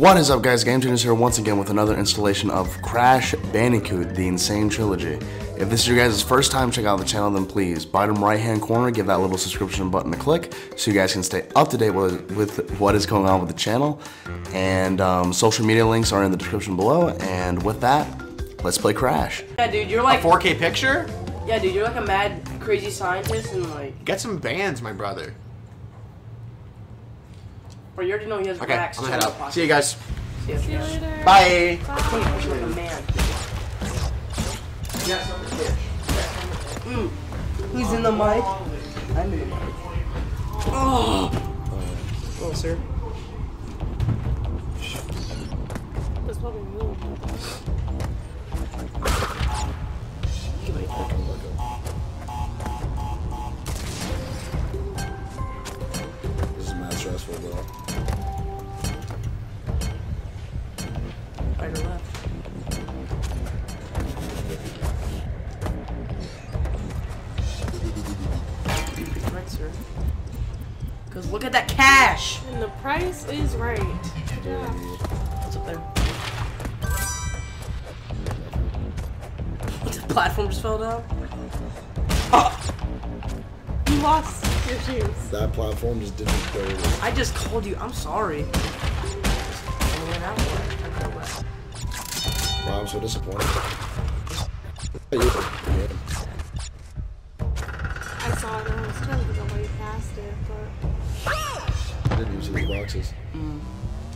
What is up, guys? Game Changers here once again with another installation of Crash Bandicoot, the N. Sane Trilogy. If this is your guys' first time check out the channel, then please, bottom right hand corner, give that little subscription button a click so you guys can stay up to date with what is going on with the channel. And social media links are in the description below. And with that, let's play Crash. Yeah, dude, you're like a 4K picture? Yeah, dude, you're like a mad crazy scientist and like. Get some bands, my brother. Bro, you already know he has racks. Okay, I'm gonna head out. See you guys. See you later. Bye. Who's in the mic? I'm in the mic. Oh, sir. That's probably really good. This is mad stressful, though. Right or left? Because look at that cash! And the price is right. Yeah. What's up there? The platform just fell down? Oh! You lost your shoes. That platform just didn't go. I just called you. I'm sorry. Wow, I'm so disappointed. I saw it and I was trying to go way past it, but I didn't use these boxes. You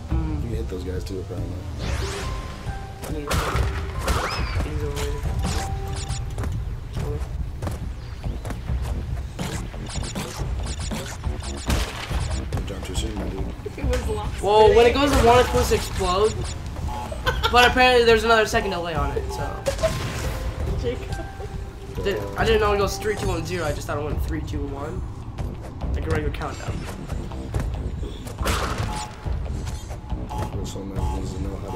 can hit those guys too, apparently. Don't jump too soon, my dude. It was lost. Well, when it goes to one, it's supposed to explode. But apparently, there's another second delay on it, so. I didn't know it goes 3, 2, 1, 0, I just thought it went 3, 2, 1. Like a regular countdown. There's so many things to know how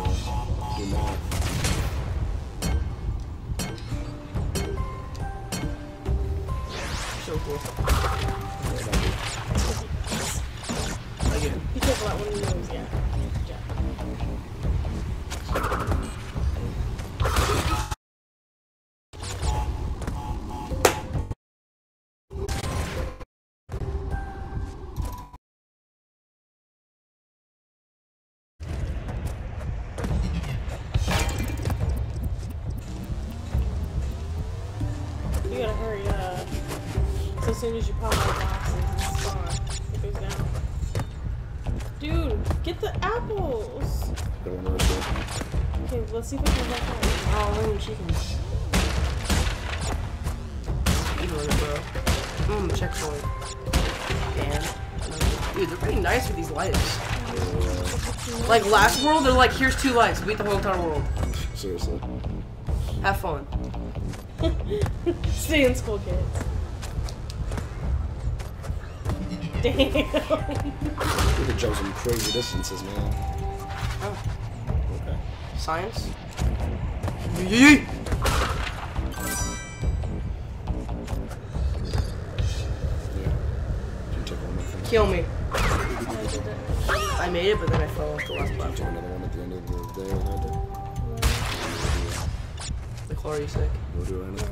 to do math. So cool. I get it. Be careful about one of those, yeah. You gotta hurry up. So as soon as you pop the boxes, it's gone. It goes down. Dude, get the apples! Okay, let's see if I can get that. Oh, lemon chickens. Eat on it, bro. Checkpoint. Damn. Dude, they're pretty nice with these lights. Like, last world, they're like, here's 2 lights. Beat the whole entire world. Seriously. Have fun. Stay in school, kids. Damn. You could jump some crazy distances, man. Oh. Okay. Science? Yee! Kill me. I made it, but then I fell off the last platform. Another one at the end of the day. The car, you sick? We'll do it right now.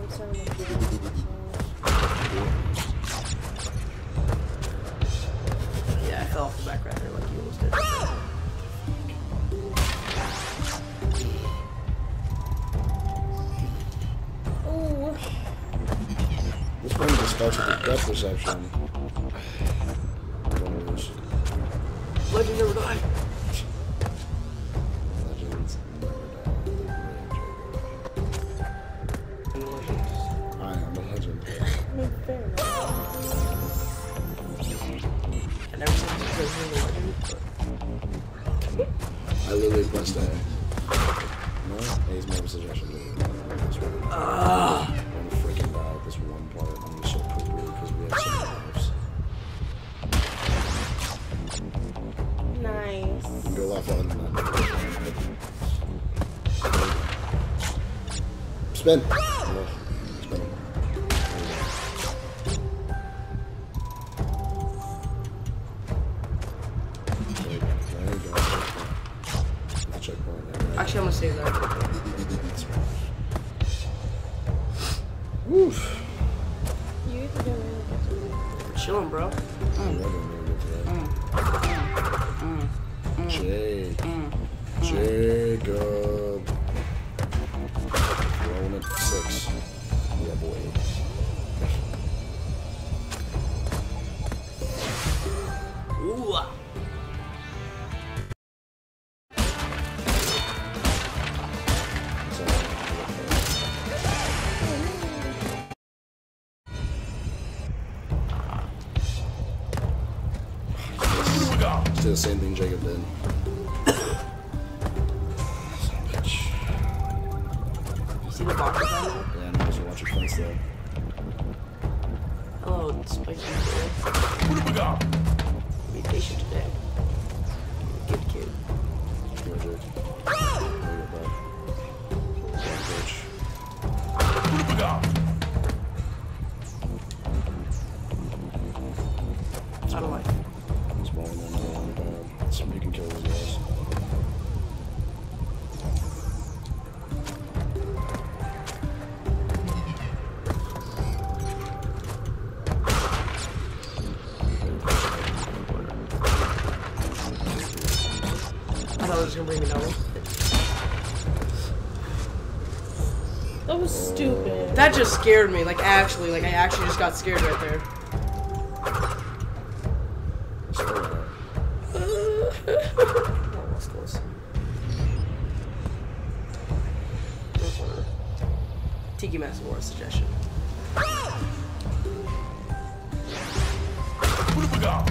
Yeah, I fell off the back right there like you almost did. Oh. This one just starts with a death reception. Legend never died. I literally pressed A. No, A's my suggestion. I'm gonna freaking die at this one part. I'm just so pretty because we have some lives. Nice. You can go a lot farther than that. Spin. Spin. Actually, I'm gonna save that. Oof. Chillin', bro. Jake. Jacob. Rolling at 6. Yeah, boy. Ooh. The same thing Jacob did. You see the box? Yeah, no, I was watching fence there. Hello, spicy. What do we got? Be patient today. Good kid. What do we got? I don't like it. It's boring. Somebody can kill those guys. I thought it was gonna bring me down. That was stupid. That just scared me. Like actually, I actually just got scared right there. Tiki Master War suggestion. What do we got?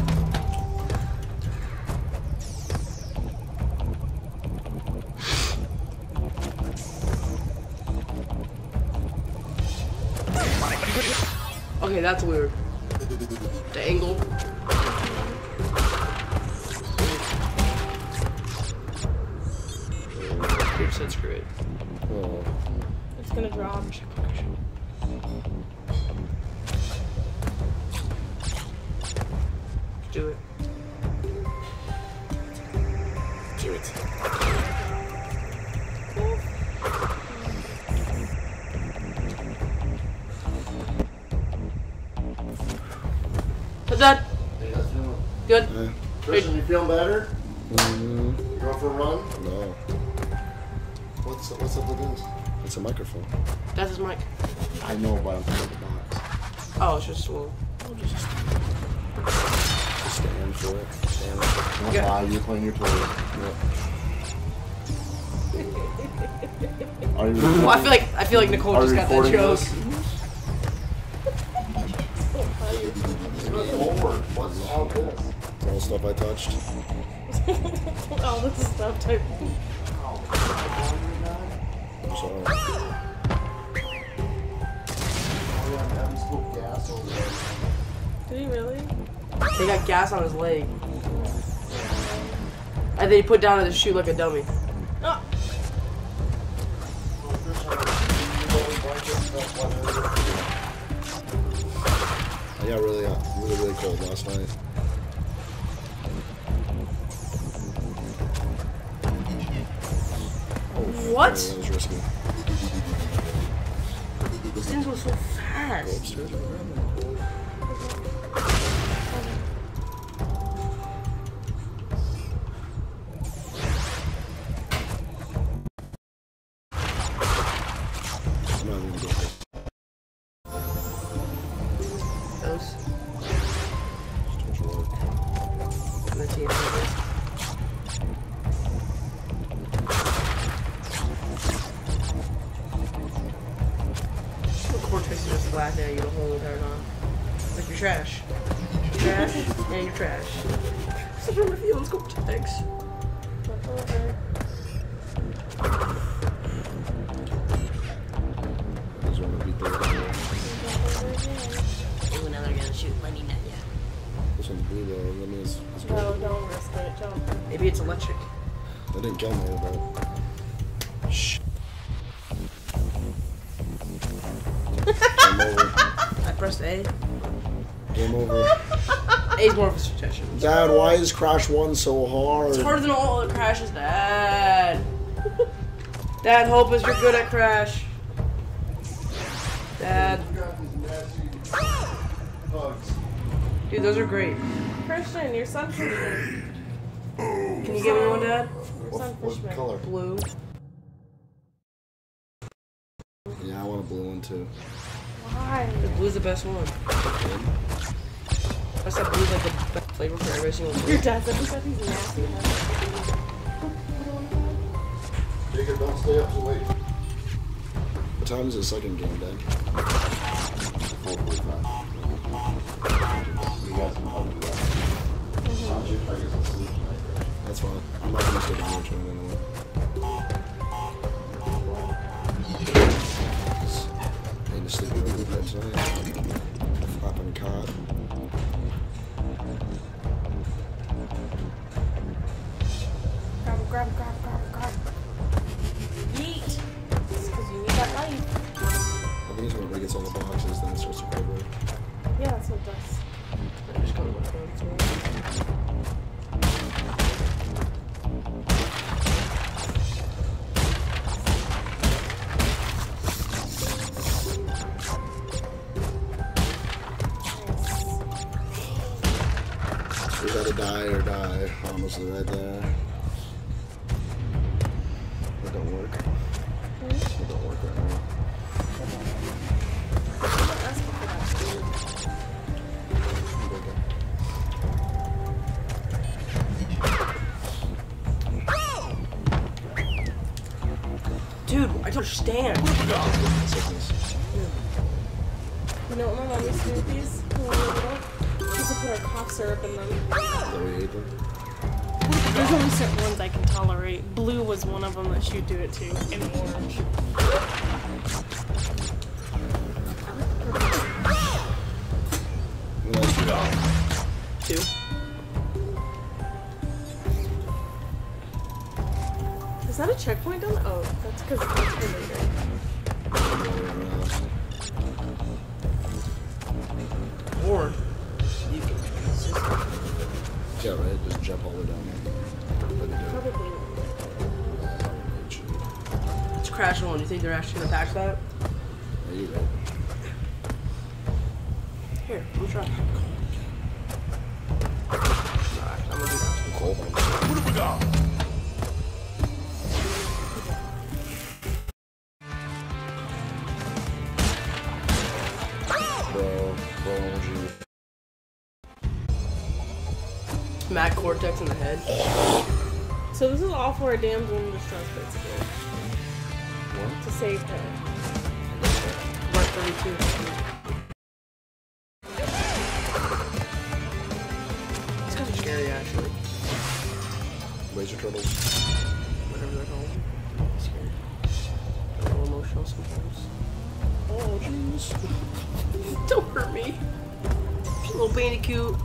Okay, that's weird. The angle. Group said screw it. Whoa. It's gonna drop. Do it. Do it. How's that? Hey, how's it feeling? Good. Hey. Christian, you feeling better? Mm-hmm. You going for a run? No. What's up with this? It's a microphone. That's his mic. I know, but I'm thinking of the box. Oh, it's just a little. We'll just stand for it. Stand for it. Okay. Ah, you're playing your toy. Yep. Are you well, I feel like Nicole just got that joke. What's all this? It's all stuff I touched. All this is stuff I. I'm sorry. Did he really? They got gas on his leg. And then he put down in the shoe like a dummy. Oh. I got really hot, really cold last night. What? Yeah, that was risky. Those things were so fast. Black now, you the whole entire time. Like you're trash. Trash and you're trash. Such a review on scope tags. Oh, now they're gonna shoot Lenny at you. This one's blue though. Let me just. No, don't risk it. Jump. Maybe it's electric. That didn't kill me, though. Shh. I pressed A. Game over. A's more of a suggestion. Dad, why is Crash 1 so hard? It's harder than all other Crashes, Dad. Dad, help us, you're good at Crash. Dad. Dude, those are great. Christian, your sunfish is... Can you give me one, Dad? What color? Blue. Yeah, I want a blue one too. Why? The blue's the best one. I said blue's like the best flavor for every single one. Your dad's ever said he's nasty. Jacob, don't stay up too late. What time is the second game, Dad? 4:45. You guys can help do that. I guess I'll sleep tonight, right? That's fine. I'm not gonna stay down trying anyway. To sleep with you guys tonight. Flopping cot. Grab. Yeet! It's because you need that life. I think it's when it gets all the boxes, then it starts to go. Yeah, that's what it does. I just gotta look for it. Die, almost right there. It don't work. Mm-hmm. It don't work right now. Dude, I don't understand. You know what my mom used to do with these? Put our cough syrup in them. There's only certain ones I can tolerate. Blue was one of them that she'd do it to, and orange. Two. Is that a checkpoint on? Oh, that's because it's later. Or. Yeah, right? Just jump all the way down there. Probably. It's Crash one. You think they're actually gonna pack that? Yeah, you right. Here, we'll try. Alright, I'm gonna do that. I'm cold. What have we got? Mad cortex in the head. So this is all for a damn woman distress, basically. What? To save her. Mark 32. It's kind of scary, actually. Laser turtles. Whatever they're called. I'm scared. I'm a little emotional sometimes. Oh, jeez. Don't hurt me. Just a little Bandicoot.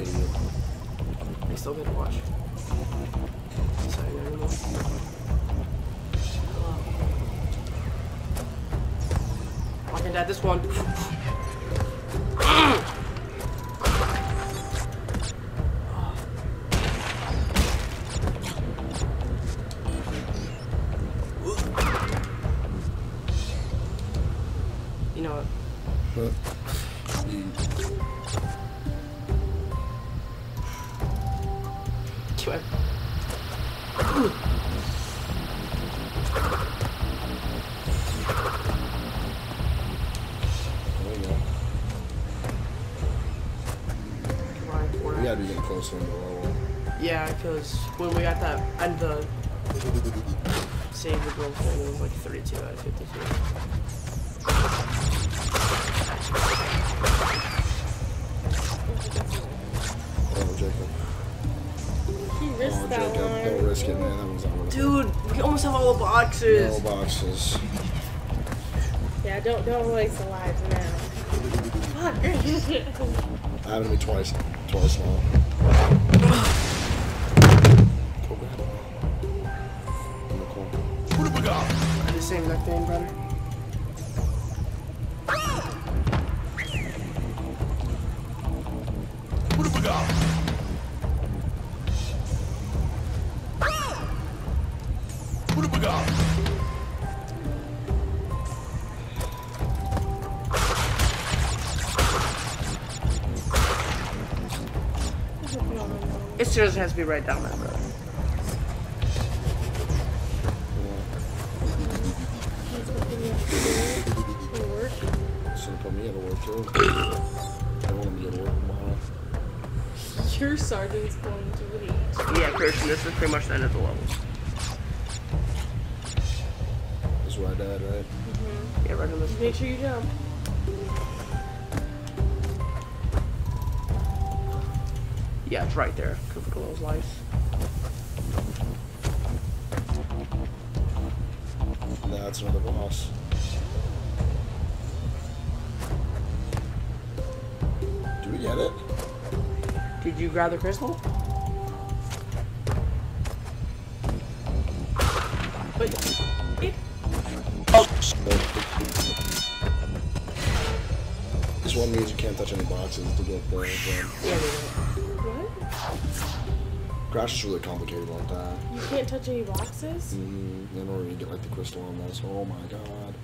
I still get to watch. Sorry, never mind. I can add this one. You know what? Yeah, because when we got that, and the save the goal thing, it was like 32 out of 52. Oh, Jacob. He risked that one. Don't risk it, man. That one's not worth it. Dude, we almost have all the boxes. All boxes. Yeah, don't waste the lives now. Fuck. I had to be twice now. Same exact thing, brother. What have we got? It seriously has to be right down that road. It's gonna put me out of work too. I want to be out of work tomorrow. Your sergeant's going to leave. Yeah, Christian, this is pretty much the end of the level. This is where I died, right? Mm-hmm. Yeah, right on this. Make sure you jump. Yeah, it's right there. Coca-Cola's life. Nah, it's another boss. Do we get it? Did you grab the crystal? But it... Oh! This one means you can't touch any boxes to get there. What? Crash is really complicated like that. You can't touch any boxes? Mm-hmm. In order to get like the crystal on this. Oh my god.